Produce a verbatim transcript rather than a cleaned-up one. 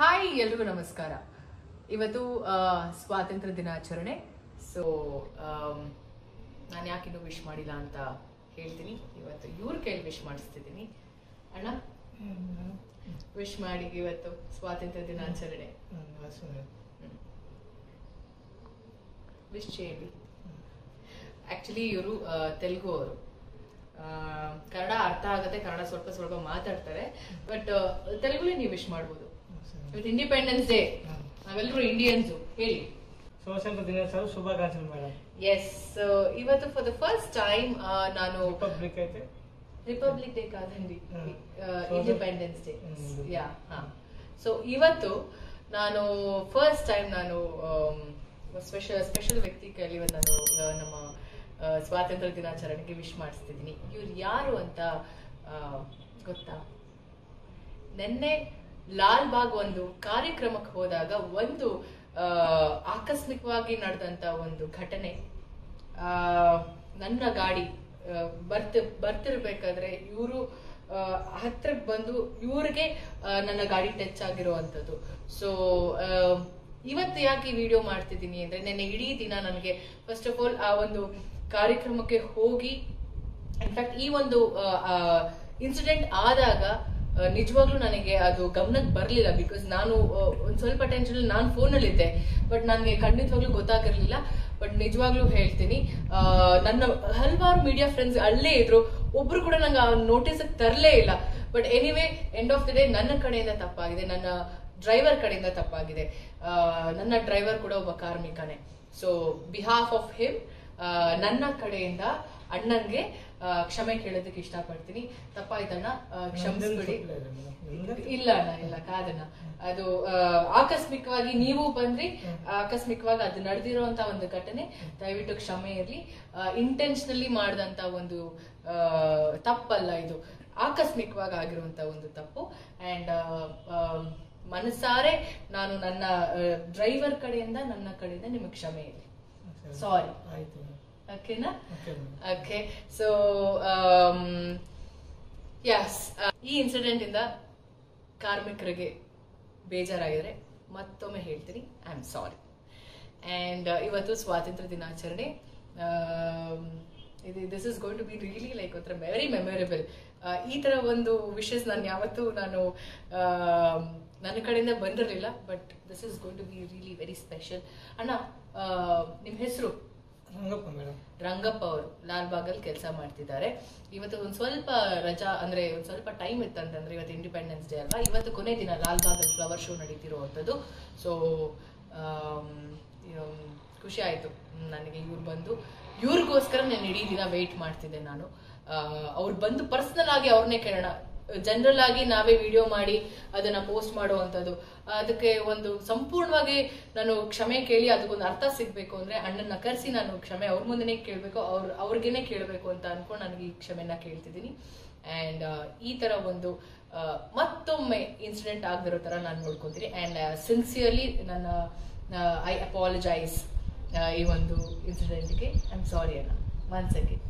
Hi ಎಲ್ರಿಗೂ ನಮಸ್ಕಾರ. ಇವತ್ತು ಸ್ವಾತಂತ್ರ್ಯ ದಿನಾಚರಣೆ. ಸೊ ನಾನು ಯಾಕಿನ್ನೂ ವಿಶ್ ಮಾಡಿಲ್ಲ ಅಂತ ಹೇಳ್ತೀನಿ. ಇವತ್ತು ಇವ್ರ ಕೈಲಿ ವಿಶ್ ಮಾಡಿಸ್ತಿದ್ದೀನಿ. ಅಣ್ಣ ವಿಶ್ ಮಾಡಿ. ಇವತ್ತು ಸ್ವಾತಂತ್ರ್ಯ ದಿನಾಚರಣೆ, ವಿಶ್ ಹೇಳಿ. ಆ್ಯಕ್ಚುಲಿ ಇವರು ತೆಲುಗು ಅವರು, ಕನ್ನಡ ಅರ್ಥ ಆಗುತ್ತೆ, ಕನ್ನಡ ಸ್ವಲ್ಪ ಸ್ವಲ್ಪ ಮಾತಾಡ್ತಾರೆ, ಬಟ್ ತೆಲುಗುಲಿ ನೀವು ವಿಶ್ ಮಾಡ್ಬೋದು. ಇಂಡಿಪೆಂಡೆನ್ಸ್ ಡೇ, ನಾವೆಲ್ಲರೂ ಇಂಡಿಯನ್ಸು. ಹೇಳಿ ಸ್ವಾತಂತ್ರ್ಯ ದಿನಾಚರಣೆ ಶುಭಾಕಾಂಕ್ಷೆಗಳು ಮೇಡಮ್. ಎಸ್, ಇವತ್ತು ಫಾರ್ ದ ಫಸ್ಟ್ ಟೈಮ್ ನಾನು ರಿಪಬ್ಲಿಕ್ ಐತೆ ರಿಪಬ್ಲಿಕ್ ಡೇ ಕಾದಂಡಿ ಇಂಡಿಪೆಂಡೆನ್ಸ್ ಡೇ ಯಾ ಹಾ ಸೊ ಇವತ್ತು ನಾನು ಫಸ್ಟ್ ಟೈಮ್ ನಾನು ಸ್ಪೆಷಲ್ ಸ್ಪೆಷಲ್ ವ್ಯಕ್ತಿ ಕೈಲಿ ಇವತ್ತು ನಾನು ನಮ್ಮ ಸ್ವಾತಂತ್ರ್ಯ ದಿನಾಚರಣೆಗೆ ವಿಶ್ ಮಾಡಿಸ್ತಿದ್ದೀನಿ. ಇವ್ರು ಯಾರು ಅಂತ ಗೊತ್ತಾ? ನೆನ್ನೆ ಲಾಲ್ಬಾಗ್ ಒಂದು ಕಾರ್ಯಕ್ರಮಕ್ಕೆ ಹೋದಾಗ ಒಂದು ಆಕಸ್ಮಿಕವಾಗಿ ನಡೆದಂತ ಒಂದು ಘಟನೆ. ಆ ನನ್ನ ಗಾಡಿ ಬರ್ತ ಬರ್ತಿರ್ಬೇಕಾದ್ರೆ ಇವರು ಹತ್ರಕ್ಕೆ ಬಂದು ಇವ್ರಿಗೆ ನನ್ನ ಗಾಡಿ ಟಚ್ ಆಗಿರುವಂಥದ್ದು. ಸೊ ಇವತ್ತು ಯಾಕೆ ಈ ವಿಡಿಯೋ ಮಾಡ್ತಿದ್ದೀನಿ ಅಂದ್ರೆ, ನೆನ್ನೆ ಇಡೀ ದಿನ ನನಗೆ ಫಸ್ಟ್ ಆಫ್ ಆಲ್ ಆ ಒಂದು ಕಾರ್ಯಕ್ರಮಕ್ಕೆ ಹೋಗಿ, ಇನ್ಫ್ಯಾಕ್ಟ್ ಈ ಒಂದು ಇನ್ಸಿಡೆಂಟ್ ಆದಾಗ ನಿಜವಾಗ್ಲೂ ನನಗೆ ಅದು ಗಮನಕ್ಕೆ ಬರಲಿಲ್ಲ. ಬಿಕಾಸ್ ನಾನು ಒಂದು ಸ್ವಲ್ಪ ಟೆನ್ಷನ್, ನಾನು ಫೋನಲ್ಲಿದ್ದೆ, ಬಟ್ ನನಗೆ ಖಂಡಿತವಾಗ್ಲೂ ಗೊತ್ತಾಗಿರ್ಲಿಲ್ಲ. ಬಟ್ ನಿಜವಾಗ್ಲೂ ಹೇಳ್ತೀನಿ, ನನ್ನ ಹಲವಾರು ಮೀಡಿಯಾ ಫ್ರೆಂಡ್ಸ್ ಅಲ್ಲೇ ಇದ್ರು, ಒಬ್ರು ಕೂಡ ನಂಗೆ ಆ ನೋಟಿಸ್ ತರಲೇ ಇಲ್ಲ. But anyway, end of the day ನನ್ನ ಕಡೆಯಿಂದ ತಪ್ಪಾಗಿದೆ, ನನ್ನ ಡ್ರೈವರ್ ಕಡೆಯಿಂದ ತಪ್ಪಾಗಿದೆ. ನನ್ನ ಡ್ರೈವರ್ ಕೂಡ ಒಬ್ಬ ಕಾರ್ಮಿಕನೇ. ಸೊ ಬಿಹಾಫ್ ಆಫ್ ಹಿಮ್ ನನ್ನ ಕಡೆಯಿಂದ ಅಣ್ಣನ್ಗೆ ಕ್ಷಮೆ ಕೇಳೋದಕ್ಕೆ ಇಷ್ಟಪಡ್ತೀನಿ. ತಪ್ಪಾಯ್ತಣ್ಣ, ಕ್ಷಮಿಸ್ಬಿಡಿ. ಇಲ್ಲ ಅಣ್ಣ, ಇಲ್ಲ ಕಾದಣ್ಣ, ಅದು ಆಕಸ್ಮಿಕವಾಗಿ ನೀವು ಬಂದ್ರಿ, ಆಕಸ್ಮಿಕವಾಗಿ ಅದು ನಡೆದಿರುವಂತ ಒಂದು ಘಟನೆ. ದಯವಿಟ್ಟು ಕ್ಷಮೆ ಇರಲಿ. ಇಂಟೆನ್ಷನಲಿ ಮಾಡಿದಂತ ಒಂದು ತಪ್ಪಲ್ಲ, ಇದು ಆಕಸ್ಮಿಕವಾಗಿ ಆಗಿರುವಂತ ಒಂದು ತಪ್ಪು. ಅಂಡ್ ಮನಸಾರೆ ನಾನು ನನ್ನ ಡ್ರೈವರ್ ಕಡೆಯಿಂದ ನನ್ನ ಕಡೆಯಿಂದ ನಿಮಗೆ ಕ್ಷಮೆ ಇರಲಿ, ಸಾರಿ. ಓಕೆನಾ? ಓಕೆ. ಸೊ ಯಸ್, ಈ ಇನ್ಸಿಡೆಂಟ್ ಇಂದ ಕಾರ್ಮಿಕರಿಗೆ ಬೇಜಾರಾಗಿದ್ರೆ ಮತ್ತೊಮ್ಮೆ ಹೇಳ್ತೀನಿ, ಐ ಆಮ್ ಸಾರಿ. ಅಂಡ್ ಇವತ್ತು ಸ್ವಾತಂತ್ರ್ಯ ದಿನಾಚರಣೆ. ಇದು this is going to be really like ಒಂಥರ ವೆರಿ ಮೆಮೊರೇಬಲ್. ಈ ಥರ ಒಂದು ವಿಷಸ್ ನಾನು ಯಾವತ್ತೂ ನಾನು ನನ್ನ ಕಡೆಯಿಂದ ಬಂದಿರಲಿಲ್ಲ, but this is going to be really very special. ಅಣ್ಣ, ನಿಮ್ಮ ಹೆಸರು? ರಂಗಪ್ಪ ಮೇಡಮ್. ರಂಗಪ್ಪ ಅವರು ಲಾಲ್ಬಾಗಲ್ಲಿ ಕೆಲಸ ಮಾಡ್ತಿದ್ದಾರೆ. ಇವತ್ತು ಒಂದು ಸ್ವಲ್ಪ ರಜಾ, ಅಂದರೆ ಒಂದು ಸ್ವಲ್ಪ ಟೈಮ್ ಇತ್ತಂತಂದರೆ, ಇವತ್ತು ಇಂಡಿಪೆಂಡೆನ್ಸ್ ಡೇ ಅಲ್ವಾ, ಇವತ್ತು ಕೊನೆ ದಿನ ಲಾಲ್ಬಾಗಲ್ಲಿ ಫ್ಲವರ್ ಶೋ ನಡೀತಿರುವಂಥದ್ದು. ಸೊ ಖುಷಿ ಆಯಿತು ನನಗೆ, ಇವ್ರು ಬಂದು ಇವ್ರಿಗೋಸ್ಕರ ನಾನು ಇಡೀ ದಿನ ವೆಯ್ಟ್ ಮಾಡ್ತಿದ್ದೆ ನಾನು. ಅವ್ರು ಬಂದು ಪರ್ಸ್ನಲ್ ಆಗಿ ಅವ್ರನ್ನೇ ಕೇಳೋಣ. ಜನರಲ್ ಆಗಿ ನಾವೇ ವಿಡಿಯೋ ಮಾಡಿ ಅದನ್ನ ಪೋಸ್ಟ್ ಮಾಡುವಂಥದ್ದು, ಅದಕ್ಕೆ ಒಂದು ಸಂಪೂರ್ಣವಾಗಿ ನಾನು ಕ್ಷಮೆ ಕೇಳಿ ಅದಕ್ಕೊಂದು ಅರ್ಥ ಸಿಗ್ಬೇಕು ಅಂದ್ರೆ ಅಣ್ಣನ ಕರೆಸಿ ನಾನು ಕ್ಷಮೆ ಅವ್ರ ಮುಂದೆನೇ ಕೇಳಬೇಕು, ಅವ್ರ ಅವ್ರಿಗೇನೆ ಕೇಳಬೇಕು ಅಂತ ಅನ್ಕೊಂಡು ನನಗೆ ಈ ಕ್ಷಮೆನ ಕೇಳ್ತಿದ್ದೀನಿ. ಅಂಡ್ ಈ ತರ ಒಂದು ಮತ್ತೊಮ್ಮೆ ಇನ್ಸಿಡೆಂಟ್ ಆಗದಿರೋ ತರ ನಾನು ನೋಡ್ಕೊತೀನಿ. ಅಂಡ್ ಸಿನ್ಸಿಯರ್ಲಿ ನನ್ನ ಐ ಅಪಾಲಜೈಸ್ ಈ ಒಂದು ಇನ್ಸಿಡೆಂಟ್ಗೆ. ಐ ಆಮ್ ಸಾರಿ ಅಣ್ಣ, ಒನ್ಸ್ ಅಗೇನ್.